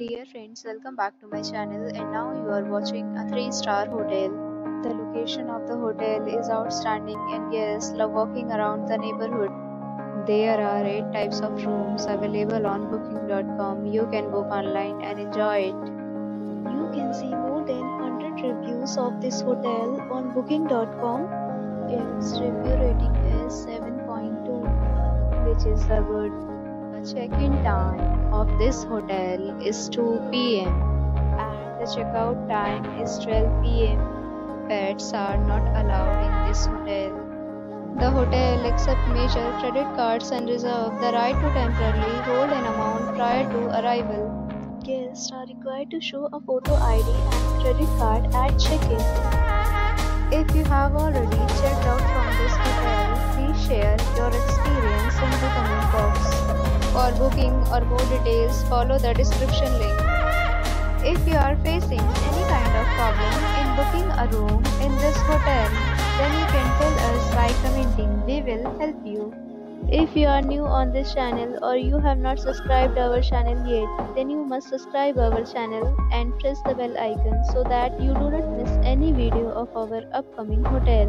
Dear friends, welcome back to my channel, and now you are watching a 3-star hotel. The location of the hotel is outstanding and guests love walking around the neighborhood. There are 8 types of rooms available on Booking.com. You can book online and enjoy it. You can see more than 100 reviews of this hotel on Booking.com. Its review rating is 7.2, which is a good. The check-in time of this hotel is 2 p.m. and the check-out time is 12 p.m. Pets are not allowed in this hotel. The hotel accepts major credit cards and reserves the right to temporarily hold an amount prior to arrival. Guests are required to show a photo ID and credit card at check-in. If you have already checked out from this hotel, please share your experience in the comment box. For booking or more details, follow the description link. If you are facing any kind of problem in booking a room in this hotel, then you can tell us by commenting. We will help you. If you are new on this channel or you have not subscribed our channel yet, then you must subscribe our channel and press the bell icon so that you do not miss any video of our upcoming hotel.